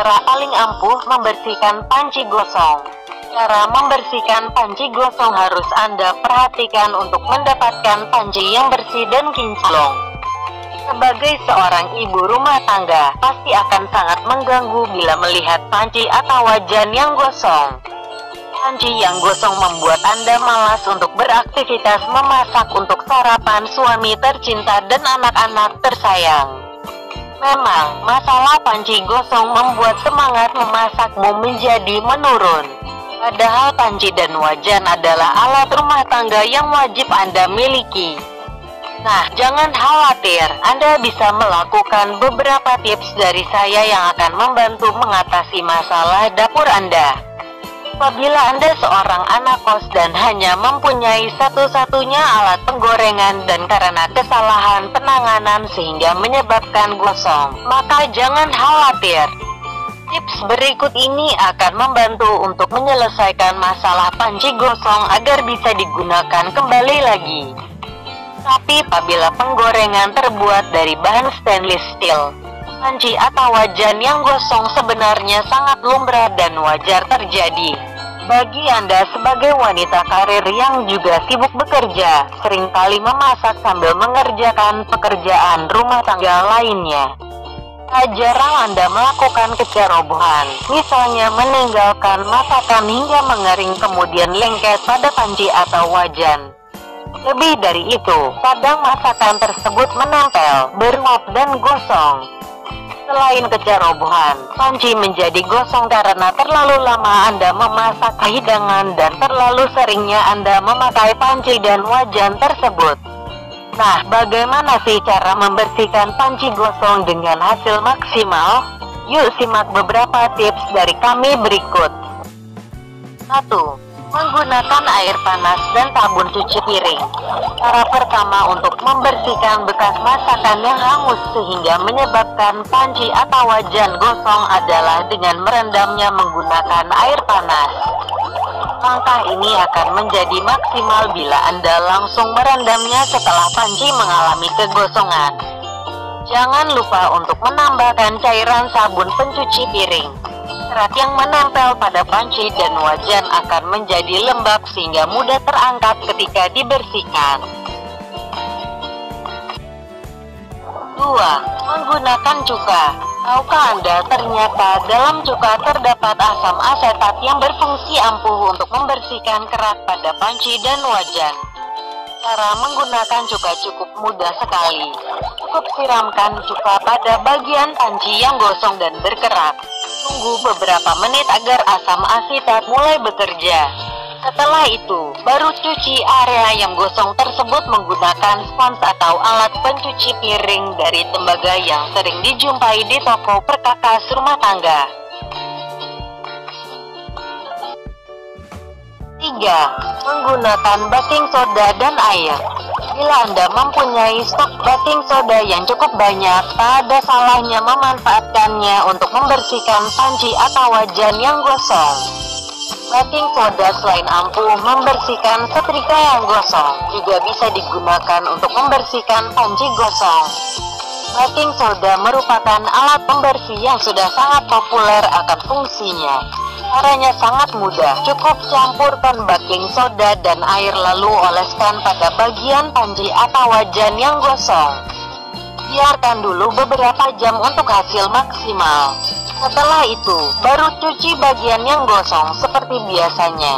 Cara paling ampuh membersihkan panci gosong. Cara membersihkan panci gosong harus Anda perhatikan untuk mendapatkan panci yang bersih dan kinclong. Sebagai seorang ibu rumah tangga, pasti akan sangat mengganggu bila melihat panci atau wajan yang gosong. Panci yang gosong membuat Anda malas untuk beraktivitas memasak untuk sarapan suami tercinta dan anak-anak tersayang. Memang, masalah panci gosong membuat semangat memasakmu menjadi menurun. Padahal panci dan wajan adalah alat rumah tangga yang wajib Anda miliki. Nah, jangan khawatir, Anda bisa melakukan beberapa tips dari saya yang akan membantu mengatasi masalah dapur Anda. Apabila Anda seorang anak kos dan hanya mempunyai satu-satunya alat penggorengan dan karena kesalahan penanganan sehingga menyebabkan gosong, maka jangan khawatir. Tips berikut ini akan membantu untuk menyelesaikan masalah panci gosong agar bisa digunakan kembali lagi. Tapi apabila penggorengan terbuat dari bahan stainless steel, panci atau wajan yang gosong sebenarnya sangat lumrah dan wajar terjadi. Bagi Anda sebagai wanita karir yang juga sibuk bekerja, seringkali memasak sambil mengerjakan pekerjaan rumah tangga lainnya. Tak jarang Anda melakukan kecerobohan, misalnya meninggalkan masakan hingga mengering kemudian lengket pada panci atau wajan. Lebih dari itu, kadang masakan tersebut menempel, berlap dan gosong. Selain kecerobohan, panci menjadi gosong karena terlalu lama Anda memasak hidangan dan terlalu seringnya Anda memakai panci dan wajan tersebut. Nah, bagaimana sih cara membersihkan panci gosong dengan hasil maksimal? Yuk simak beberapa tips dari kami berikut. 1. Menggunakan air panas dan sabun cuci piring. Cara pertama untuk membersihkan bekas masakan yang hangus sehingga menyebabkan panci atau wajan gosong adalah dengan merendamnya menggunakan air panas. Langkah ini akan menjadi maksimal bila Anda langsung merendamnya setelah panci mengalami kegosongan. Jangan lupa untuk menambahkan cairan sabun pencuci piring. Serat yang menempel pada panci dan wajan akan menjadi lembab sehingga mudah terangkat ketika dibersihkan. 2. Menggunakan cuka. Tahukah Anda ternyata dalam cuka terdapat asam asetat yang berfungsi ampuh untuk membersihkan kerak pada panci dan wajan. Cara menggunakan cuka cukup mudah sekali. Cukup siramkan cuka pada bagian panci yang gosong dan berkerak. Tunggu beberapa menit agar asam asetat mulai bekerja. Setelah itu, baru cuci area yang gosong tersebut menggunakan spons atau alat pencuci piring dari tembaga yang sering dijumpai di toko perkakas rumah tangga. 3. Menggunakan baking soda dan air. Bila Anda mempunyai stok baking soda yang cukup banyak, tak ada salahnya memanfaatkannya untuk membersihkan panci atau wajan yang gosong. Baking soda selain ampuh membersihkan setrika yang gosong, juga bisa digunakan untuk membersihkan panci gosong. Baking soda merupakan alat pembersih yang sudah sangat populer akan fungsinya. Caranya sangat mudah, cukup campurkan baking soda dan air lalu oleskan pada bagian panci atau wajan yang gosong. Biarkan dulu beberapa jam untuk hasil maksimal. Setelah itu, baru cuci bagian yang gosong seperti biasanya.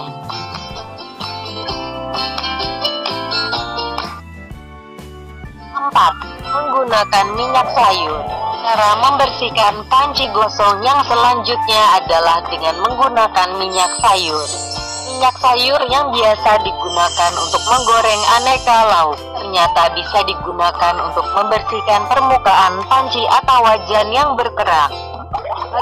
4. Menggunakan minyak sayur. Cara membersihkan panci gosong yang selanjutnya adalah dengan menggunakan minyak sayur. Minyak sayur yang biasa digunakan untuk menggoreng aneka lauk, ternyata bisa digunakan untuk membersihkan permukaan panci atau wajan yang berkerak.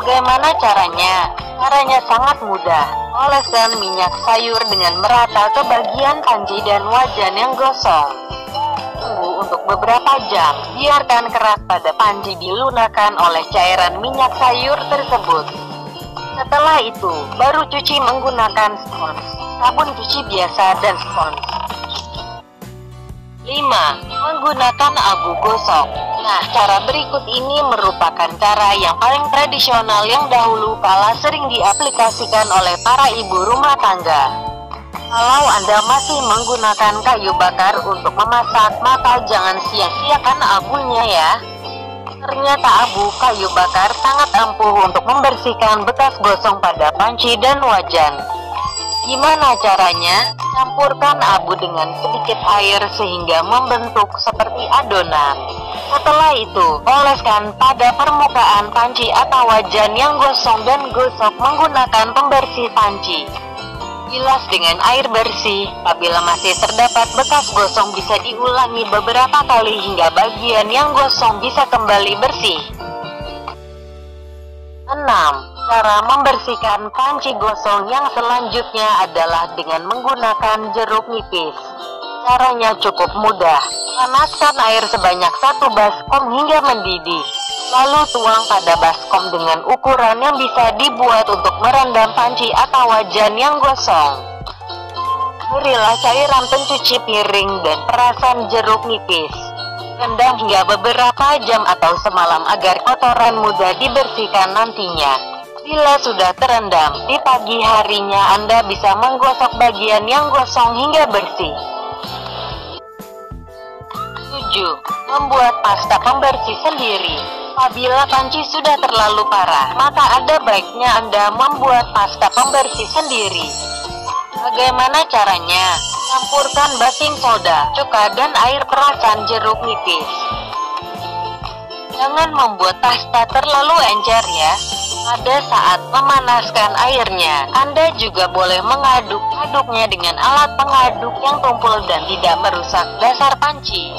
Bagaimana caranya? Caranya sangat mudah. Oleskan minyak sayur dengan merata ke bagian panci dan wajan yang gosong. Tunggu untuk beberapa jam, biarkan kerak pada panci dilunakan oleh cairan minyak sayur tersebut. Setelah itu, baru cuci menggunakan spons, sabun cuci biasa dan spons. 5. Menggunakan abu gosok. Nah, cara berikut ini merupakan cara yang paling tradisional yang dahulu kala sering diaplikasikan oleh para ibu rumah tangga. Kalau Anda masih menggunakan kayu bakar untuk memasak, maka jangan sia-siakan abunya ya. Ternyata abu kayu bakar sangat ampuh untuk membersihkan bekas gosong pada panci dan wajan. Gimana caranya? Campurkan abu dengan sedikit air sehingga membentuk seperti adonan. Setelah itu, oleskan pada permukaan panci atau wajan yang gosong dan gosok menggunakan pembersih panci. Bilas dengan air bersih. Apabila masih terdapat bekas gosong, bisa diulangi beberapa kali hingga bagian yang gosong bisa kembali bersih. 6. Cara membersihkan panci gosong yang selanjutnya adalah dengan menggunakan jeruk nipis. Caranya cukup mudah. Panaskan air sebanyak 1 baskom hingga mendidih. Lalu tuang pada baskom dengan ukuran yang bisa dibuat untuk merendam panci atau wajan yang gosong. Berilah cairan pencuci piring dan perasan jeruk nipis. Rendam hingga beberapa jam atau semalam agar kotoran mudah dibersihkan nantinya. Bila sudah terendam, di pagi harinya Anda bisa menggosok bagian yang gosong hingga bersih. 7. Membuat pasta pembersih sendiri. Apabila panci sudah terlalu parah, maka ada baiknya Anda membuat pasta pembersih sendiri. Bagaimana caranya? Campurkan baking soda, cuka, dan air perasan jeruk nipis. Jangan membuat pasta terlalu encer ya. Pada saat memanaskan airnya, Anda juga boleh mengaduk-aduknya dengan alat pengaduk yang tumpul dan tidak merusak dasar panci.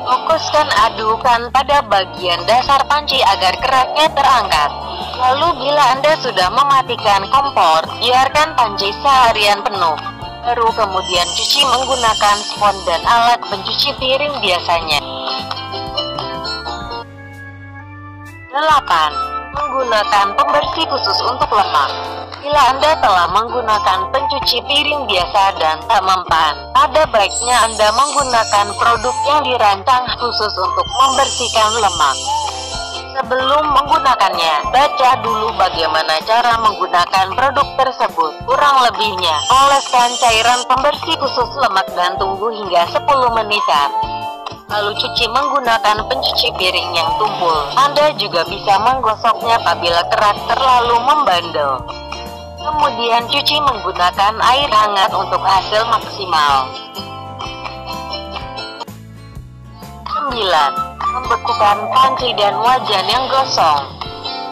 Fokuskan adukan pada bagian dasar panci agar keraknya terangkat. Lalu bila Anda sudah mematikan kompor, biarkan panci seharian penuh. Baru kemudian cuci menggunakan spons dan alat pencuci piring biasanya. 8. Menggunakan pembersih khusus untuk lemak. Bila Anda telah menggunakan pencuci piring biasa dan tak mempan, ada baiknya Anda menggunakan produk yang dirancang khusus untuk membersihkan lemak. Sebelum menggunakannya, baca dulu bagaimana cara menggunakan produk tersebut. Kurang lebihnya, oleskan cairan pembersih khusus lemak dan tunggu hingga 10 menitan. Lalu cuci menggunakan pencuci piring yang tumpul. Anda juga bisa menggosoknya apabila kerak terlalu membandel. Kemudian cuci menggunakan air hangat untuk hasil maksimal. 9. Membekukan panci dan wajan yang gosong.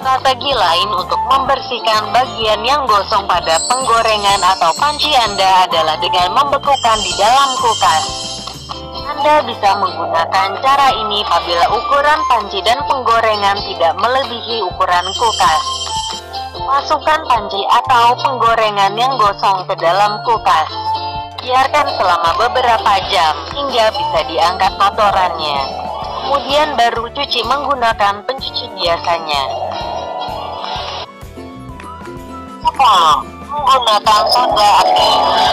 Strategi lain untuk membersihkan bagian yang gosong pada penggorengan atau panci Anda adalah dengan membekukan di dalam kulkas. Anda bisa menggunakan cara ini apabila ukuran panci dan penggorengan tidak melebihi ukuran kulkas. Masukkan panci atau penggorengan yang gosong ke dalam kulkas. Biarkan selama beberapa jam hingga bisa diangkat kotorannya. Kemudian baru cuci menggunakan pencuci biasanya. 10. Menggunakan soda api.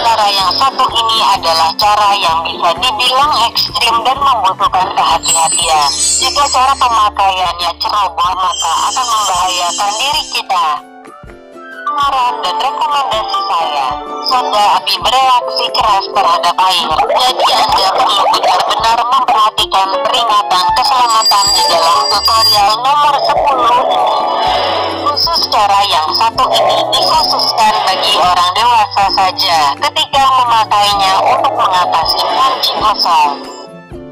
Cara yang satu ini adalah cara yang bisa dibilang ekstrim dan membutuhkan kehati-hatian. Jika cara pemakaiannya ceroboh, maka akan membahayakan diri kita. Saran dan rekomendasi saya, soda api bereaksi keras terhadap air, jadi Anda perlu benar-benar memperhatikan peringatan keselamatan di dalam tutorial nomor 10 ini. Khusus cara yang satu ini dikhususkan bagi orang dewasa saja ketika memakainya untuk mengatasi panci gosong.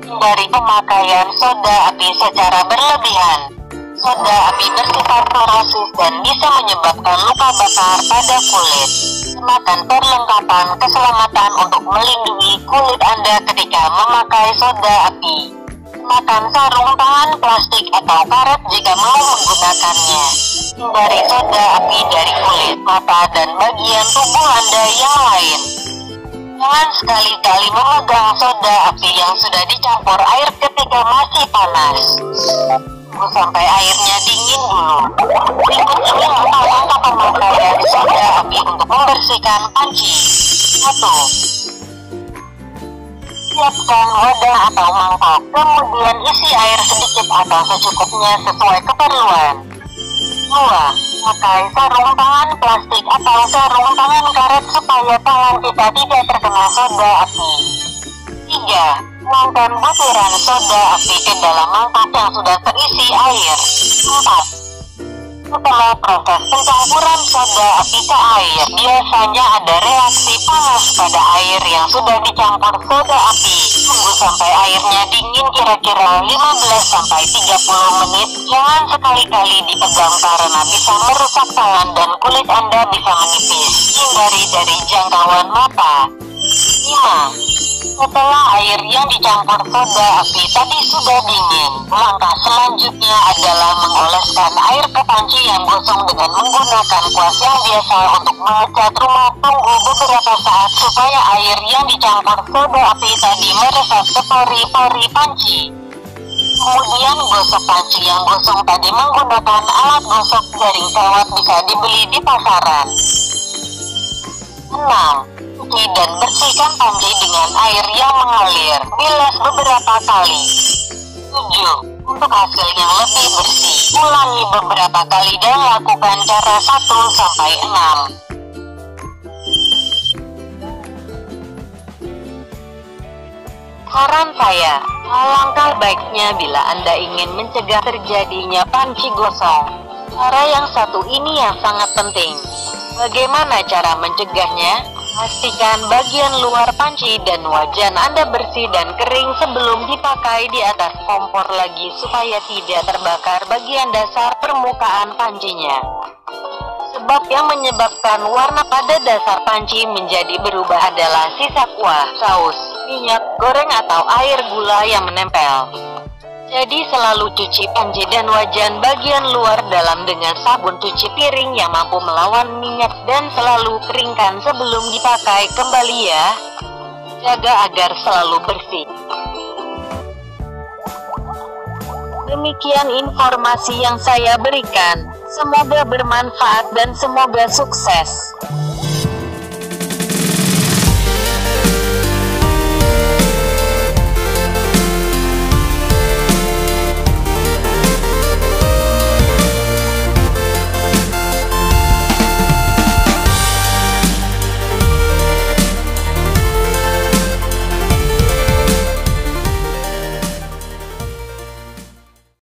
Hindari pemakaian soda api secara berlebihan. Soda api bersifat korosis dan bisa menyebabkan luka bakar pada kulit. Kenakan perlengkapan keselamatan untuk melindungi kulit Anda ketika memakai soda api. Kenakan sarung tangan plastik atau karet jika mau menggunakannya. Hindari soda api dari kulit, mata, dan bagian tubuh Anda yang lain. Jangan sekali-kali memegang soda api yang sudah dicampur air ketika masih panas. Tunggu sampai airnya dingin dulu. Berikut ini langkah-langkah pemakaian soda api untuk membersihkan panci. 1. siapkan wadah atau mangkok, kemudian isi air sedikit atau secukupnya sesuai keperluan. 2. Pakai sarung tangan plastik atau sarung tangan karet supaya tangan kita tidak terkena soda api. 3. Masukkan butiran soda api ke dalam mangkok yang sudah terisi air. 4. Setelah proses pencampuran soda api ke air, biasanya ada reaksi panas pada air yang sudah dicampur soda api. Tunggu sampai airnya dingin kira-kira 15-30 menit. Jangan sekali-kali dipegang karena bisa merusak tangan dan kulit Anda bisa menipis. Hindari dari jangkauan mata. 5. Setelah air yang dicampur soda api tadi sudah dingin, langkah selanjutnya adalah mengoleskan air ke panci yang gosong dengan menggunakan kuas yang biasa untuk mengecat rumah. Tunggu beberapa saat supaya air yang dicampur soda api tadi meresap ke pori-pori panci. Kemudian gosok panci yang gosong tadi menggunakan alat gosok garing kawat, bisa dibeli di pasaran. 6. Cuci dan bersihkan panci dengan air yang mengalir, bilas beberapa kali. 7. Untuk hasil yang lebih bersih, ulangi beberapa kali dan lakukan cara 1-6. Saran saya, alangkah baiknya bila Anda ingin mencegah terjadinya panci gosong. Cara yang satu ini yang sangat penting. Bagaimana cara mencegahnya? Pastikan bagian luar panci dan wajan Anda bersih dan kering sebelum dipakai di atas kompor lagi supaya tidak terbakar bagian dasar permukaan pancinya. Sebab yang menyebabkan warna pada dasar panci menjadi berubah adalah sisa kuah, saus, minyak goreng atau air gula yang menempel. Jadi selalu cuci panci dan wajan bagian luar dalam dengan sabun cuci piring yang mampu melawan minyak dan selalu keringkan sebelum dipakai kembali ya. Jaga agar selalu bersih. Demikian informasi yang saya berikan. Semoga bermanfaat dan semoga sukses.